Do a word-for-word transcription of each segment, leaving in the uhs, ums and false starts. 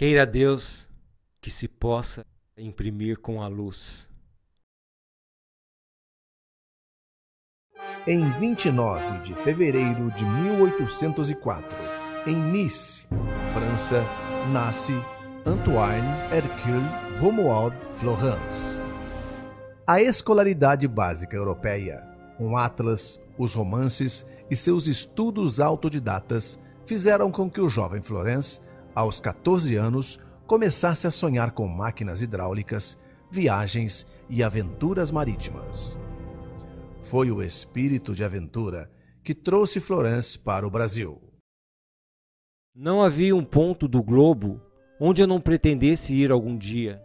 Queira Deus que se possa imprimir com a luz. Em vinte e nove de fevereiro de mil oitocentos e quatro, em Nice, França, nasce Antoine Hercule Romuald Florence. A escolaridade básica europeia, um atlas, os romances e seus estudos autodidatas fizeram com que o jovem Florence, aos quatorze anos, começasse a sonhar com máquinas hidráulicas, viagens e aventuras marítimas. Foi o espírito de aventura que trouxe Florence para o Brasil. Não havia um ponto do globo onde eu não pretendesse ir algum dia.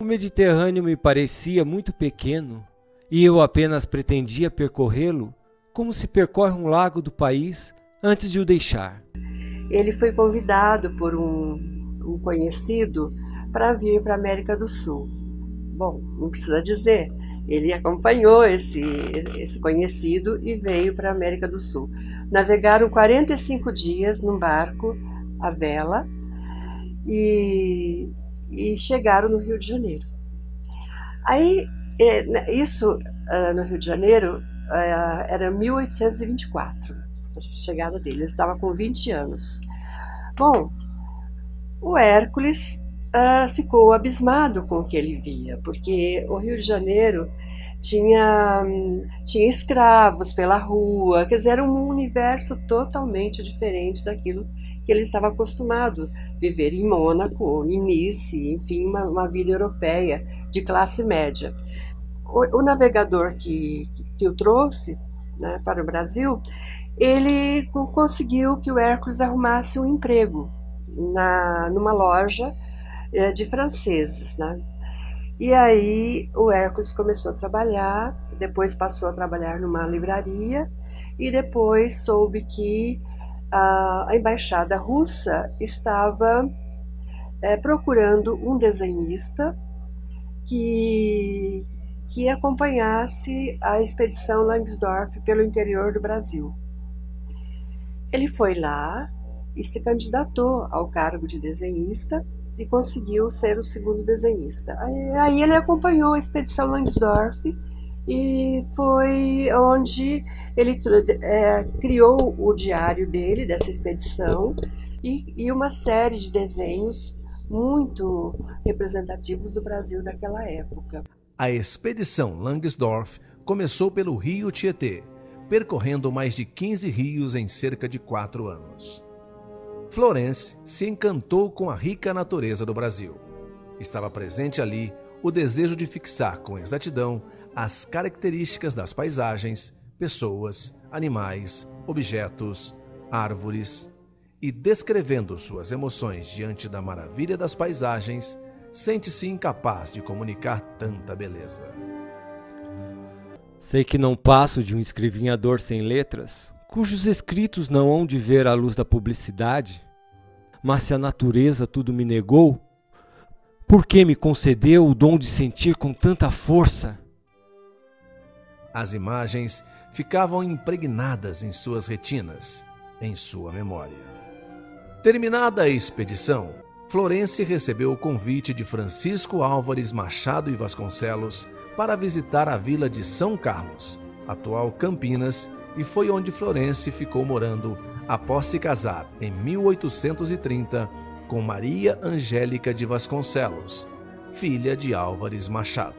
O Mediterrâneo me parecia muito pequeno e eu apenas pretendia percorrê-lo como se percorre um lago do país antes de o deixar. Ele foi convidado por um, um conhecido para vir para a América do Sul. Bom, não precisa dizer, ele acompanhou esse, esse conhecido e veio para a América do Sul. Navegaram quarenta e cinco dias num barco à vela e, e chegaram no Rio de Janeiro. Aí, isso no Rio de Janeiro era mil oitocentos e vinte e quatro. A chegada dele, ele estava com vinte anos. Bom, o Hércules uh, ficou abismado com o que ele via, porque o Rio de Janeiro tinha, tinha escravos pela rua, quer dizer, era um universo totalmente diferente daquilo que ele estava acostumado a viver em Mônaco, em Nice, enfim, uma, uma vida europeia de classe média. O, o navegador que, que, que o trouxe, né, para o Brasil, ele conseguiu que o Hércules arrumasse um emprego na, numa loja de franceses, né? E aí o Hércules começou a trabalhar, depois passou a trabalhar numa livraria e depois soube que a, a embaixada russa estava é, procurando um desenhista que, que acompanhasse a expedição Langsdorff pelo interior do Brasil. Ele foi lá e se candidatou ao cargo de desenhista e conseguiu ser o segundo desenhista. Aí ele acompanhou a expedição Langsdorff e foi onde ele é, criou o diário dele, dessa expedição, e, e uma série de desenhos muito representativos do Brasil daquela época. A expedição Langsdorff começou pelo Rio Tietê, percorrendo mais de quinze rios em cerca de quatro anos. Florence se encantou com a rica natureza do Brasil. Estava presente ali o desejo de fixar com exatidão as características das paisagens, pessoas, animais, objetos, árvores, e descrevendo suas emoções diante da maravilha das paisagens, sente-se incapaz de comunicar tanta beleza. Sei que não passo de um escrevinhador sem letras, cujos escritos não hão de ver à luz da publicidade. Mas se a natureza tudo me negou, por que me concedeu o dom de sentir com tanta força? As imagens ficavam impregnadas em suas retinas, em sua memória. Terminada a expedição, Florence recebeu o convite de Francisco Álvares Machado e Vasconcelos para visitar a vila de São Carlos, atual Campinas, e foi onde Florence ficou morando após se casar em mil oitocentos e trinta com Maria Angélica de Vasconcelos, filha de Álvares Machado.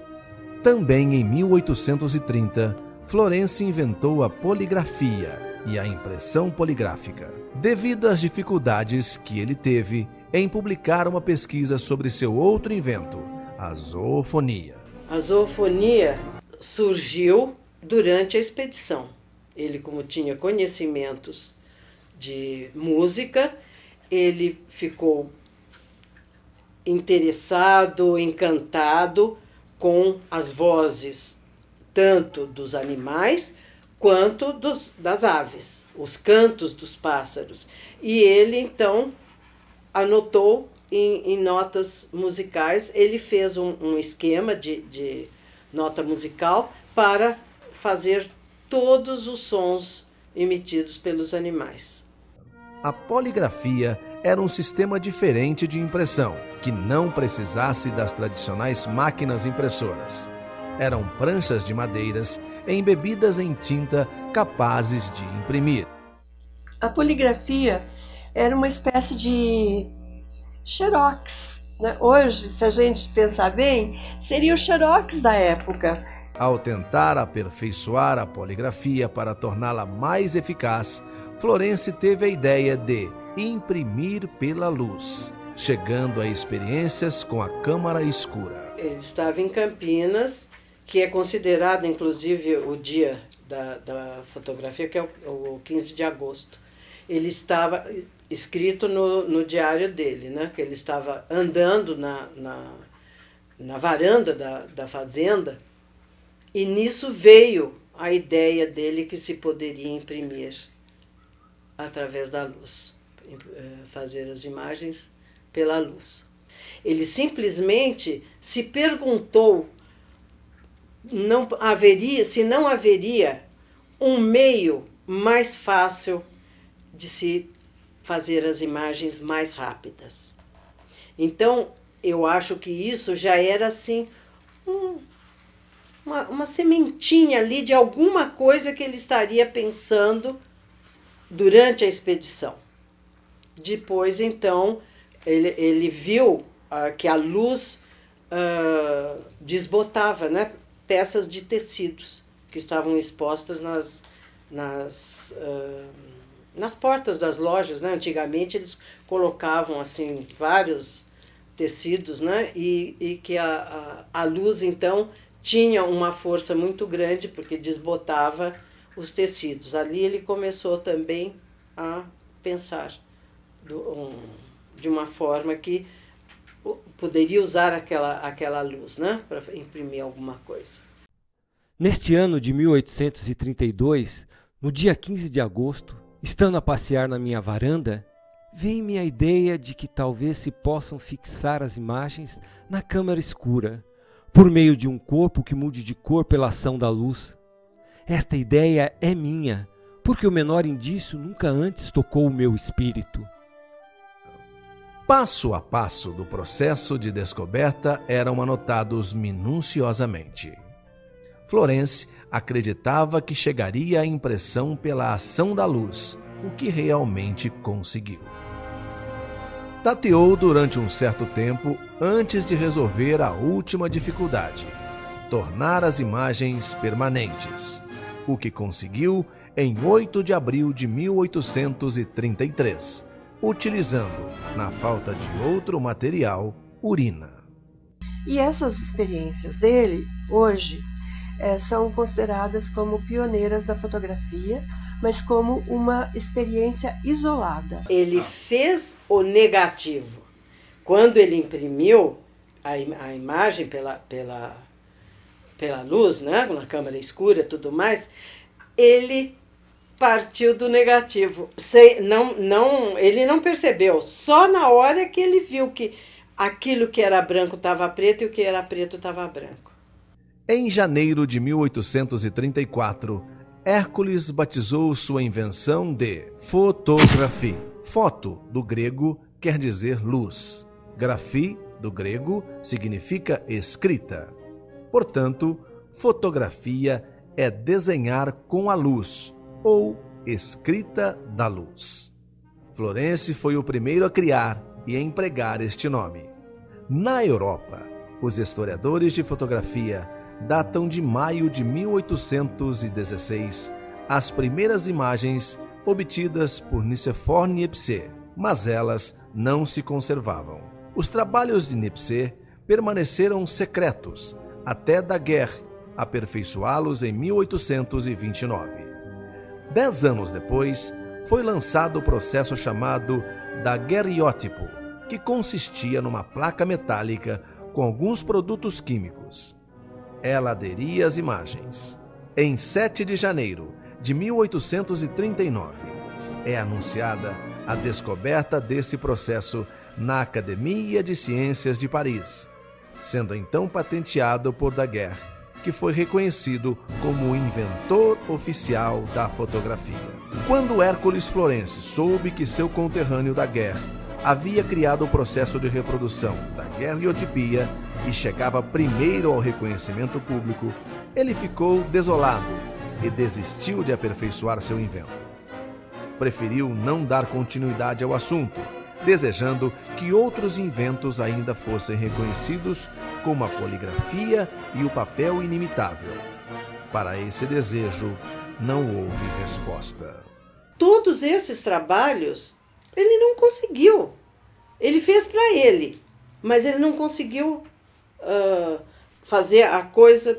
Também em mil oitocentos e trinta, Florence inventou a poligrafia e a impressão poligráfica. Devido às dificuldades que ele teve em publicar uma pesquisa sobre seu outro invento, a zoofonia. A zoofonia surgiu durante a expedição. Ele, como tinha conhecimentos de música, ele ficou interessado, encantado com as vozes tanto dos animais quanto dos, das aves, os cantos dos pássaros. E ele, então, anotou Em, em notas musicais, ele fez um, um esquema de, de nota musical para fazer todos os sons emitidos pelos animais. A poligrafia era um sistema diferente de impressão, que não precisasse das tradicionais máquinas impressoras. Eram pranchas de madeiras embebidas em tinta capazes de imprimir. A poligrafia era uma espécie de xerox, né? Hoje, se a gente pensar bem, seria o xerox da época. Ao tentar aperfeiçoar a poligrafia para torná-la mais eficaz, Florence teve a ideia de imprimir pela luz, chegando a experiências com a câmara escura. Ele estava em Campinas, que é considerado inclusive o dia da, da fotografia, que é o, o quinze de agosto. Ele estava escrito no, no diário dele, né? Que ele estava andando na, na, na varanda da, da fazenda, e nisso veio a ideia dele que se poderia imprimir através da luz, fazer as imagens pela luz. Ele simplesmente se perguntou não haveria, se não haveria um meio mais fácil de se fazer as imagens mais rápidas. Então, eu acho que isso já era assim, um, uma, uma sementinha ali de alguma coisa que ele estaria pensando durante a expedição. Depois, então, ele, ele viu ah, que a luz ah, desbotava, né, peças de tecidos que estavam expostas nas... nas ah, nas portas das lojas, né? Antigamente eles colocavam assim vários tecidos, né? E, e que a, a, a luz então tinha uma força muito grande porque desbotava os tecidos. Ali ele começou também a pensar do, um, de uma forma que poderia usar aquela, aquela luz, né? Para imprimir alguma coisa. Neste ano de mil oitocentos e trinta e dois, no dia quinze de agosto, estando a passear na minha varanda, veio-me a ideia de que talvez se possam fixar as imagens na câmara escura, por meio de um corpo que mude de cor pela ação da luz. Esta ideia é minha, porque o menor indício nunca antes tocou o meu espírito. Passo a passo do processo de descoberta eram anotados minuciosamente. Florence acreditava que chegaria à impressão pela ação da luz, o que realmente conseguiu. Tateou durante um certo tempo antes de resolver a última dificuldade, tornar as imagens permanentes, o que conseguiu em oito de abril de mil oitocentos e trinta e três, utilizando, na falta de outro material, urina. E essas experiências dele, hoje, É, são consideradas como pioneiras da fotografia, mas como uma experiência isolada. Ele fez o negativo. Quando ele imprimiu a, im a imagem pela, pela, pela luz, né, na câmara escura e tudo mais, ele partiu do negativo. Sem, não, não, ele não percebeu, só na hora que ele viu que aquilo que era branco estava preto e o que era preto estava branco. Em janeiro de mil oitocentos e trinta e quatro, Hércules batizou sua invenção de fotografia. Foto, do grego, quer dizer luz. Grafia, do grego, significa escrita. Portanto, fotografia é desenhar com a luz, ou escrita da luz. Florence foi o primeiro a criar e a empregar este nome. Na Europa, os historiadores de fotografia datam de maio de mil oitocentos e dezesseis as primeiras imagens obtidas por Nicephore Niepce, mas elas não se conservavam. Os trabalhos de Niepce permaneceram secretos até Daguerre aperfeiçoá-los em mil oitocentos e vinte e nove. Dez anos depois, foi lançado o processo chamado Daguerreótipo, que consistia numa placa metálica com alguns produtos químicos. Ela aderia às imagens. Em sete de janeiro de mil oitocentos e trinta e nove, é anunciada a descoberta desse processo na Academia de Ciências de Paris, sendo então patenteado por Daguerre, que foi reconhecido como o inventor oficial da fotografia. Quando Hércules Florence soube que seu conterrâneo Daguerre havia criado o processo de reprodução da daguerreotipia e chegava primeiro ao reconhecimento público, ele ficou desolado e desistiu de aperfeiçoar seu invento. Preferiu não dar continuidade ao assunto, desejando que outros inventos ainda fossem reconhecidos, como a poligrafia e o papel inimitável. Para esse desejo, não houve resposta. Todos esses trabalhos, ele não conseguiu. Ele fez para ele, mas ele não conseguiu uh, fazer a coisa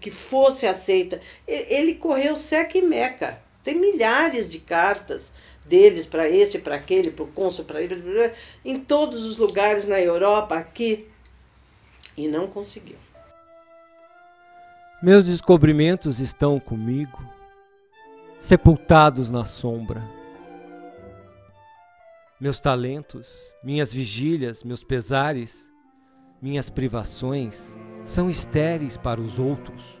que fosse aceita. Ele correu seca e meca. Tem milhares de cartas deles para esse, para aquele, para o cônsul, para ele, em todos os lugares na Europa, aqui, e não conseguiu. Meus descobrimentos estão comigo, sepultados na sombra. Meus talentos, minhas vigílias, meus pesares, minhas privações são estéreis para os outros.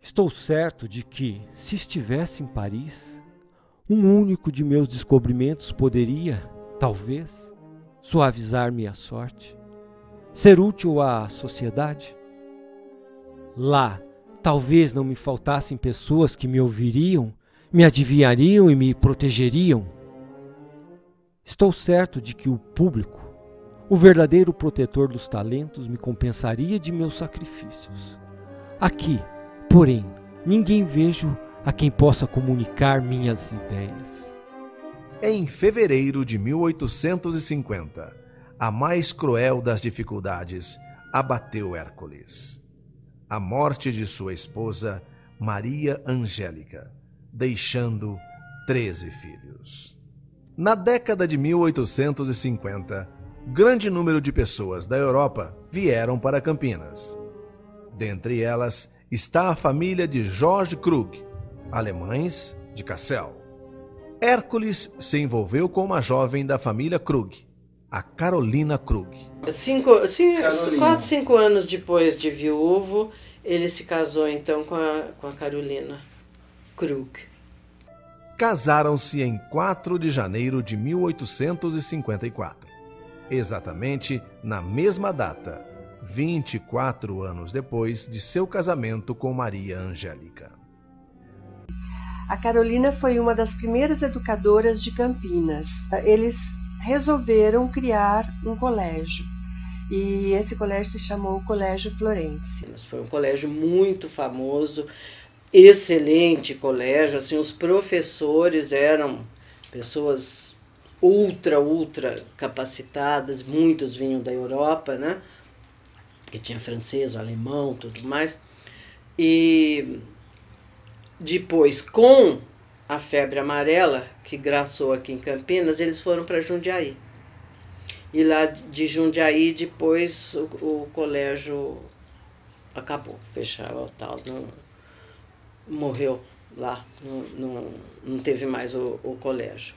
Estou certo de que, se estivesse em Paris, um único de meus descobrimentos poderia, talvez, suavizar minha sorte, ser útil à sociedade. Lá, talvez não me faltassem pessoas que me ouviriam, me adivinhariam e me protegeriam. Estou certo de que o público, o verdadeiro protetor dos talentos, me compensaria de meus sacrifícios. Aqui, porém, ninguém vejo a quem possa comunicar minhas ideias. Em fevereiro de mil oitocentos e cinquenta, a mais cruel das dificuldades abateu Hércules. A morte de sua esposa, Maria Angélica, deixando treze filhos. Na década de mil oitocentos e cinquenta, grande número de pessoas da Europa vieram para Campinas. Dentre elas, está a família de Jorge Krug, alemães de Cassel. Hércules se envolveu com uma jovem da família Krug, a Carolina Krug. Cinco, cinco, quatro, cinco anos depois de viúvo, ele se casou então com a, com a Carolina Krug. Casaram-se em quatro de janeiro de mil oitocentos e cinquenta e quatro, exatamente na mesma data, vinte e quatro anos depois de seu casamento com Maria Angélica. A Carolina foi uma das primeiras educadoras de Campinas. Eles resolveram criar um colégio e esse colégio se chamou Colégio Florença. Foi um colégio muito famoso, excelente colégio. Assim, os professores eram pessoas ultra, ultra capacitadas, muitos vinham da Europa, né? Que tinha francês, alemão, tudo mais. E depois, com a febre amarela, que graçou aqui em Campinas, eles foram para Jundiaí. E lá de Jundiaí, depois, o, o colégio acabou, fechava o tal, não, morreu lá, não, não, não teve mais o, o colégio.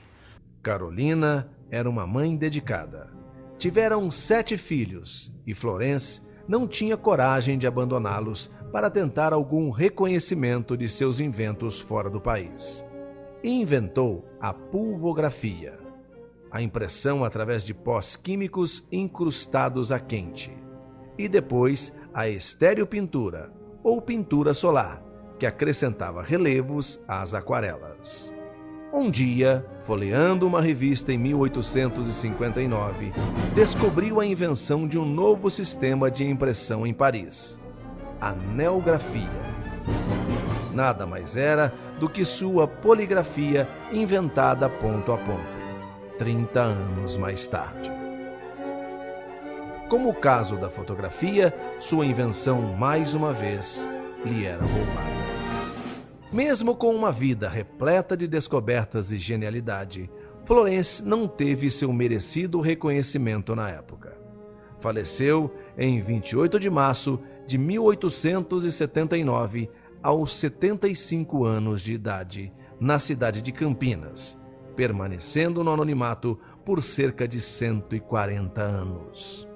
Carolina era uma mãe dedicada. Tiveram sete filhos e Florence não tinha coragem de abandoná-los para tentar algum reconhecimento de seus inventos fora do país. E inventou a pulvografia, a impressão através de pós químicos incrustados a quente, e depois a estéreo-pintura, ou pintura solar, que acrescentava relevos às aquarelas. Um dia, folheando uma revista em mil oitocentos e cinquenta e nove, descobriu a invenção de um novo sistema de impressão em Paris, a neografia. Nada mais era do que sua poligrafia inventada ponto a ponto, trinta anos mais tarde. Como o caso da fotografia, sua invenção mais uma vez lhe era roubada. Mesmo com uma vida repleta de descobertas e genialidade, Florence não teve seu merecido reconhecimento na época. Faleceu em vinte e oito de março de mil oitocentos e setenta e nove, aos setenta e cinco anos de idade, na cidade de Campinas, permanecendo no anonimato por cerca de cento e quarenta anos.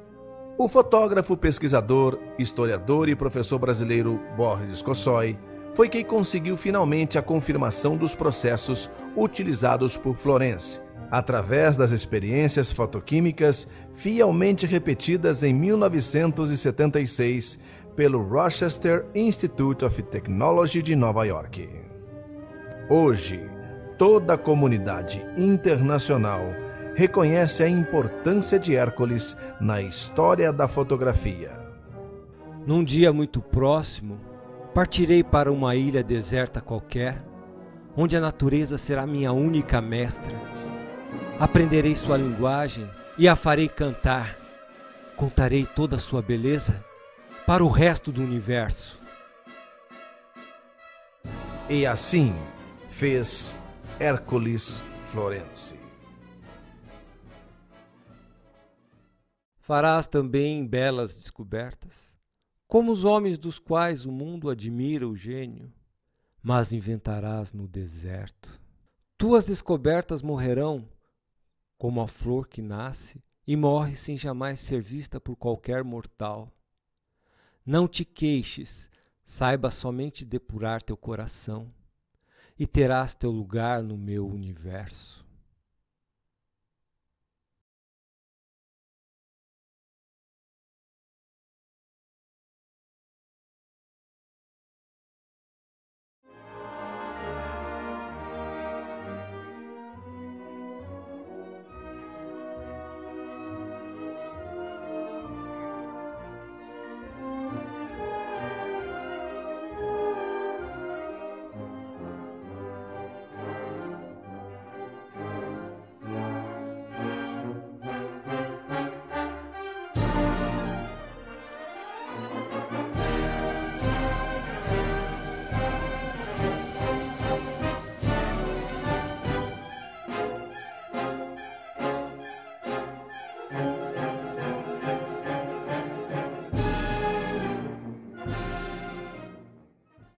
O fotógrafo, pesquisador, historiador e professor brasileiro Boris Cossoy foi quem conseguiu finalmente a confirmação dos processos utilizados por Florence através das experiências fotoquímicas fielmente repetidas em mil novecentos e setenta e seis pelo Rochester Institute of Technology de Nova York. Hoje, toda a comunidade internacional reconhece a importância de Hércules na história da fotografia. Num dia muito próximo, partirei para uma ilha deserta qualquer, onde a natureza será minha única mestra. Aprenderei sua linguagem e a farei cantar. Contarei toda a sua beleza para o resto do universo. E assim fez Hércules Florence. Farás também belas descobertas, como os homens dos quais o mundo admira o gênio, mas inventarás no deserto. Tuas descobertas morrerão, como a flor que nasce e morre sem jamais ser vista por qualquer mortal. Não te queixes, saiba somente depurar teu coração, e terás teu lugar no meu universo.